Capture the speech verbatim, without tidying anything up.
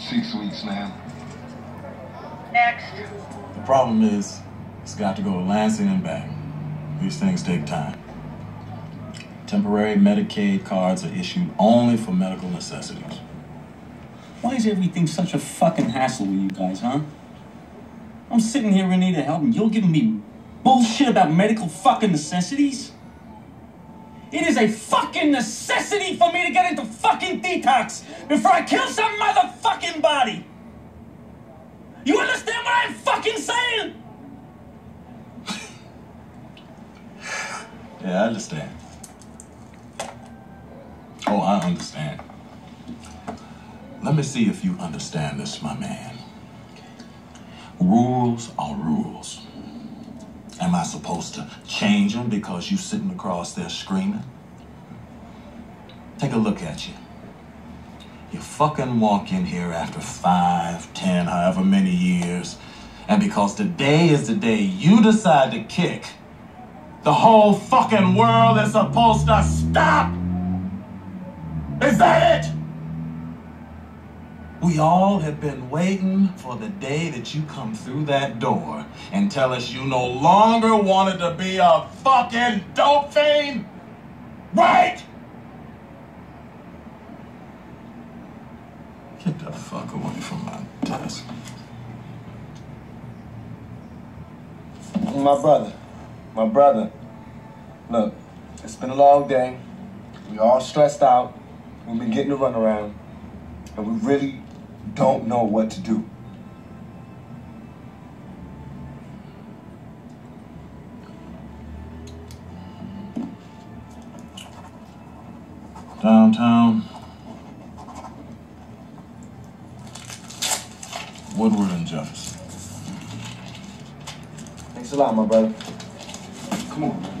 Six weeks now. Next. The problem is, it's got to go to Lansing and back. These things take time. Temporary Medicaid cards are issued only for medical necessities. Why is everything such a fucking hassle with you guys, huh? I'm sitting here in need of help and you're giving me bullshit about medical fucking necessities? It is a fucking necessity for me to get into fucking detox before I kill some motherfucking body! You understand what I'm fucking saying? Yeah, I understand. Oh, I understand. Let me see if you understand this, my man. Rules are rules. Am I supposed to change them because you sitting across there screaming? Take a look at you. You fucking walk in here after five, ten, however many years, and because today is the day you decide to kick, the whole fucking world is supposed to stop! Is that it? We all have been waiting for the day that you come through that door and tell us you no longer wanted to be a fucking dope fiend, right? Get the fuck away from my desk. My brother, my brother, look, it's been a long day. We all stressed out. We've been getting the runaround. And we really don't know what to do. Downtown. Woodward and Jefferson. Thanks a lot, my brother. Come on.